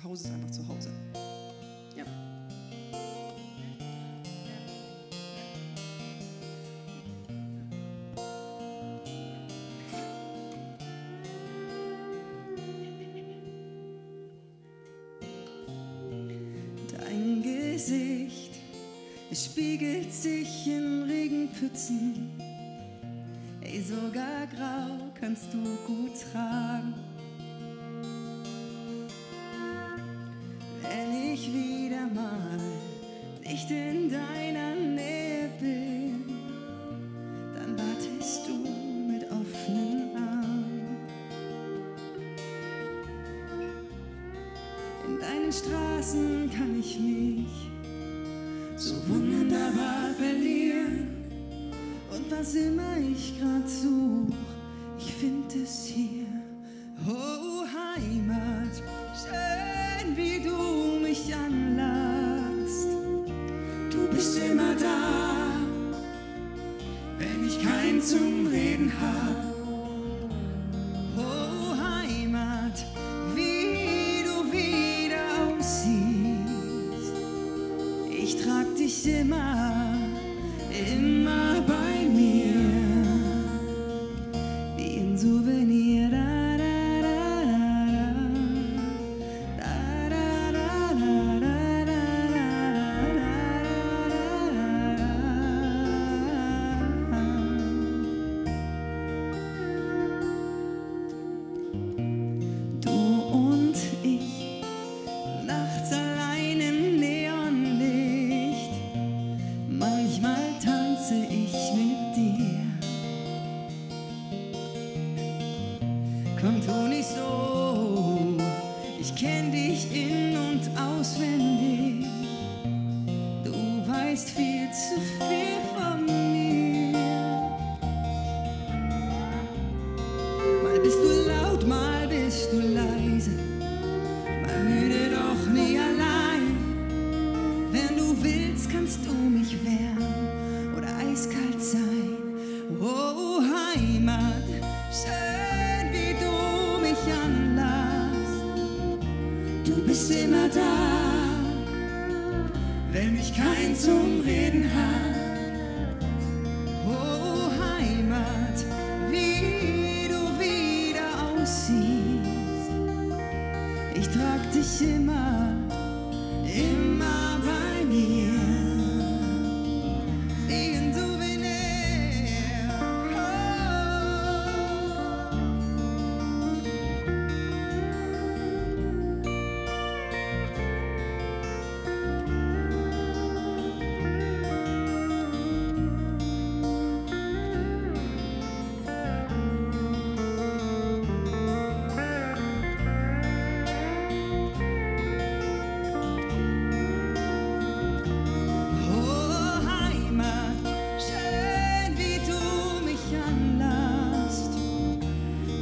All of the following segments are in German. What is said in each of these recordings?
zu Hause ist einfach zu Hause. Ja. Dein Gesicht, es spiegelt sich in Regenpfützen. Ey, sogar grau kannst du gut tragen. Wenn ich wieder mal nicht in deiner Nähe bin, dann wartest du mit offenen Armen. In deinen Straßen kann ich mich so wunderbar verlieren. Und was immer ich grad such, ich find es hier. Oh Heimat, schön wie du mich anlachst. Du bist immer da, wenn ich keinen zum Reden hab. Oh Heimat, wie du wieder aussiehst. Ich trag dich immer, immer bei. Komm, tu nicht so, ich kenn dich in- und auswendig. Du weißt viel zu viel von mir. Mal bist du laut, mal bist du leise, mal müde, doch nie allein. Wenn du willst, kannst du mich wärmen oder eiskalt sein. Oh Heimat, du bist immer da, wenn ich keinen zum Reden hab. Oh Heimat, wie du wieder aussiehst. Ich trag dich immer, immer bei mir. Wie ein Souvenir.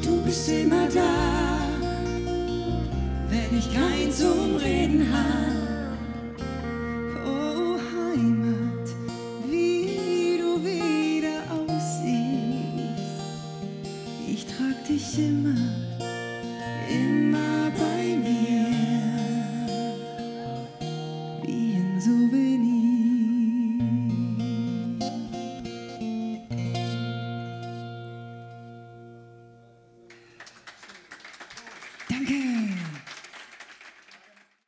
Du bist immer da, wenn ich keinen zum Reden hab.